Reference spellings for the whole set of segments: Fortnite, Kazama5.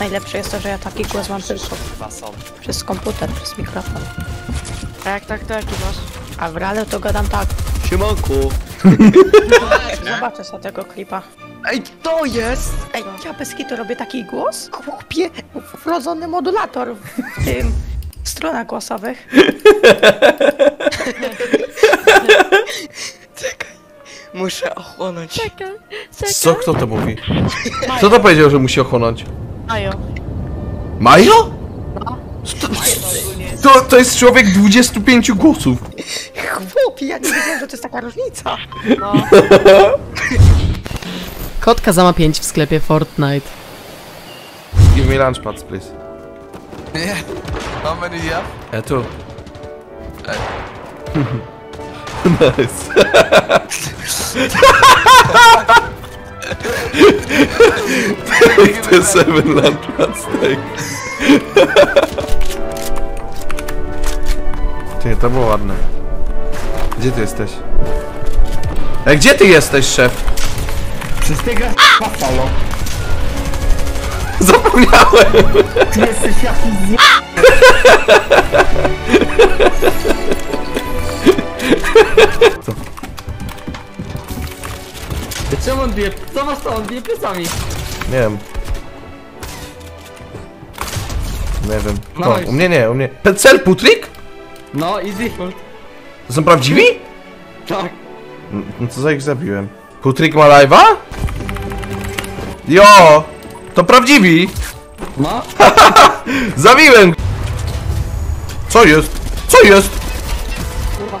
Najlepsze jest to, że ja taki głos mam tylko przez komputer, przez mikrofon. Tak, jaki masz. A w realu to gadam tak. Siemanku! Zobaczę sobie tego klipa. Ej, to jest! Ej, ja bez kitu robię taki głos? Chłopie, wrodzony modulator w tym... stronach głosowych. Czekaj, muszę ochłonąć. Czekaj. Co? Kto to mówi? Majo. Kto to powiedział, że musi ochłonąć? Majo. Majo? No. To jest człowiek 25 głosów. Chłopie, ja nie wiedziałem, że to jest taka różnica. No. Kod Kazama 5 w sklepie Fortnite. Give me lunch pads, please. Yeah. How many do you have? 2. Nice. Take the 7 lunch pads, take. Ty, to było ładne. Gdzie ty jesteś? Ej, gdzie ty jesteś, szef? Przez tego papalo. Zapomniałem! Ty jesteś jakiś z... Co? Czemu on bije? Co masz to? On bije plecami. Nie wiem. Nie wiem. No, u mnie nie, u mnie. Pecel, putrik? No, easy. Są prawdziwi? Tak. No co za ich zabiłem? Putrik ma live'a? Jo! To prawdziwi! No? Zabiłem! Co jest? Co jest? Kurwa,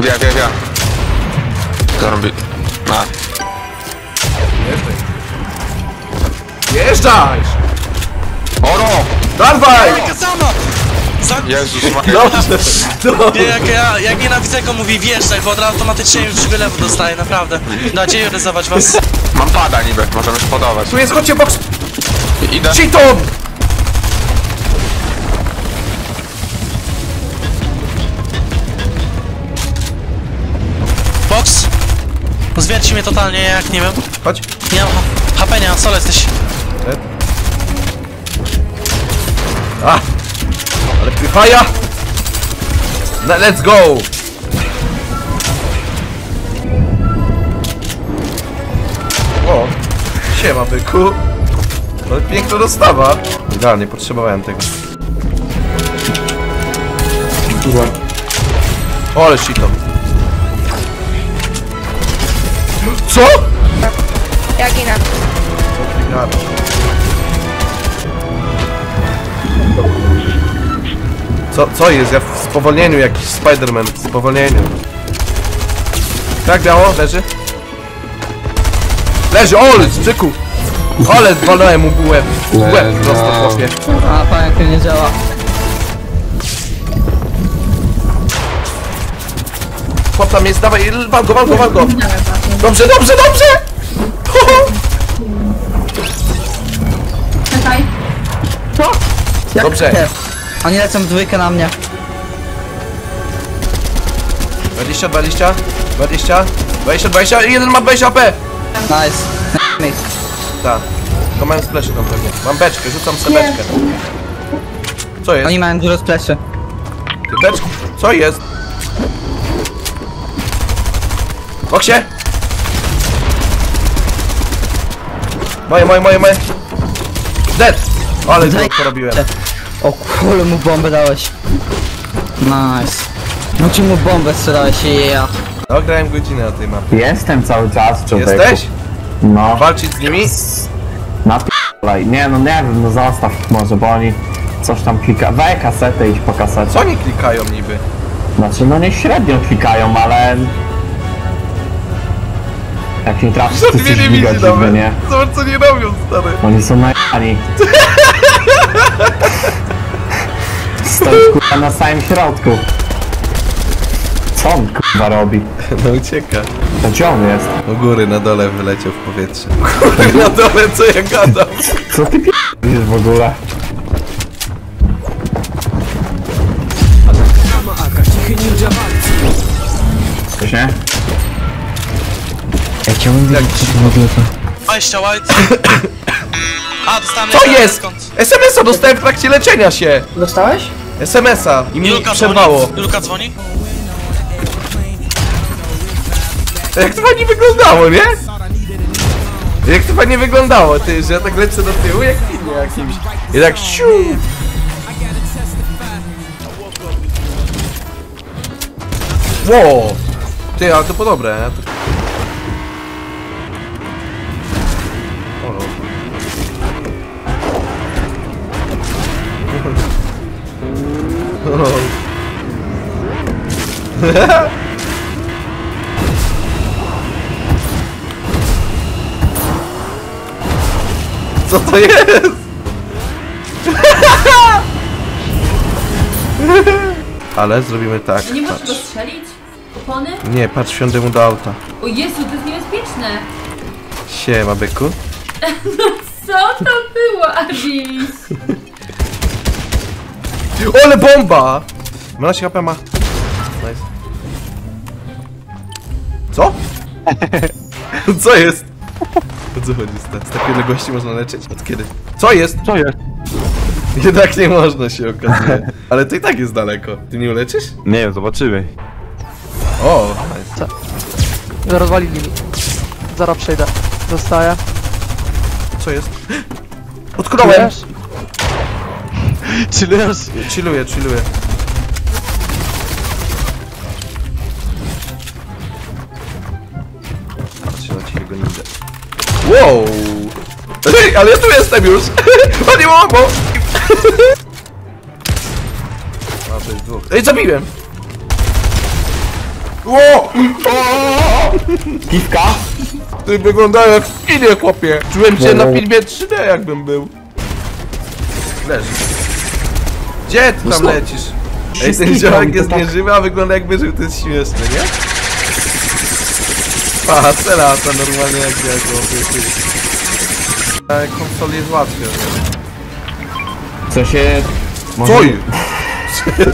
Wia! Co robi? A! Jeżdżaj! Oro! Dawaj! Jezus, jak nienawidzę go mówi wjeżdżaj, bo od razu automatycznie już wylewu dostaję, naprawdę. Nadzieję ryzować was. Mam pada niby, możemy podawać. Tu jest, chodźcie boks! Idę. Cheaton! Boks! Pozwierci mnie totalnie, jak nie wiem. Chodź. Nie mam HP, nie mam, solo jesteś. A! Ale pychaja! Let's go! O! Siema, byku! Ale piękna dostawa! Idealnie, potrzebowałem tego. O, ale shito! Co?! Ja ginę. Co jest? Ja w spowolnieniu, jakiś Spiderman, w spowolnieniu. Tak dało? Leży? Leży! O, zyku! Ale zwalałem mu łeb! Łeb prosto w chłopie. A, pamiętaj, nie działa. Chłop tam jest, dawaj, walgo! Dobrze! Czekaj. Co? Dobrze. Oni lecą w dwójkę na mnie. 20, i jeden ma 20 AP! Nice. Tak. To mają splashy tam pewnie. Mam beczkę, rzucam sobie beczkę. Co jest? Oni mają dużo splaszy. Beczki? Co jest? Boksie! Moje! Dead! Ale to robiłem. O kurde, mu bombę dałeś. Nice. No ci mu bombę strzelałeś i ja. No, grałem godzinę na tej mapie. Jestem cały czas, człowieku. Jesteś? No. Walczyć z nimi? Napierdolaj. Nie, no nie wiem, no zostaw może, bo oni coś tam klikają. Weź kasetę i po kasecie. Co oni klikają niby? Znaczy, no nie średnio klikają, ale... Jak nie trafisz, to coś widać, nie? Zobacz, co nie robią, stary. Oni są najani. Stoi kurwa na samym środku. Co on kurwa robi? No ucieka. To gdzie on jest? U góry, na dole wyleciał w powietrze. U góry, na dole, co ja gadam? Co ty p***isz w ogóle? Coś nie? Ja chciałbym wiedzieć, czy w ogóle to... 20 white. A, dostałem... Co jest? SMS-a dostałem w trakcie leczenia się! Dostałeś? SMS-a i mnie przerwało. Julka dzwoni? Jak to fajnie wyglądało, nie? Jak to fajnie wyglądało, ty, że ja tak lecę do tyłu jak filmie jakimś. I tak siu! Wow! Ty, ale to po dobre, nie? Co to jest? Ale zrobimy tak. Nie możesz go strzelić? Opony? Nie, patrz świątemu do auta. O Jezu, to jest niebezpieczne. Siema, byku. No co to było, Adi? Ole bomba! 12 HP ma. Nice. Co? Co jest? O co chodzi? Z takiej odległości można leczyć? Od kiedy? Co jest? Co jest? Jednak nie można, się okazuje. Ale to i tak jest daleko. Ty nie uleczysz? Nie wiem, zobaczymy. O, nice. Co? Rozwalili mi. Zaraz przejdę. Dostaję. Co jest? Odknąłem! Chillujesz? Chilluję, chilluję. Patrzcie na cichego ninja. Wow! Ej, ale ja tu jestem już! O nie mogło! A to jest dwóch. Ej, zabiłem! Wow! Kiwka? Ty wyglądają jak w filmie, chłopie! Czułem się na filmie 3D, jakbym był. Leży. Gdzie ty tam lecisz? Ej, ten ziołek jest nieżywy, a wygląda jakby żył, to jest śmieszne, nie? Aha, teraz to normalnie jak ja go. Ale konsol jest łatwiej, nie? Co się... Co jest?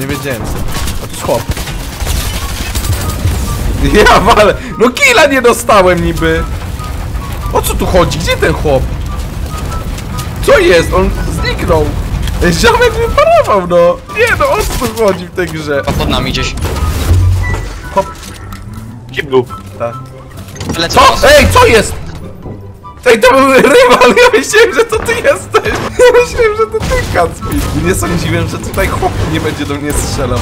Nie wiedziałem co. A to jest chłop. Ja walę! No killa nie dostałem niby! O co tu chodzi? Gdzie ten chłop? Co jest? On zniknął! Ziomek wyparował, no! Nie no, o co tu chodzi w tej grze? A pod nami gdzieś. Hop. Kiblu. Tak. Co? Ej, co jest? Ej, to był rywal, ja myślałem, że to ty jesteś! Ja myślałem, że to ty, Kacpi! Nie sądziłem, że tutaj chłop nie będzie do mnie strzelał.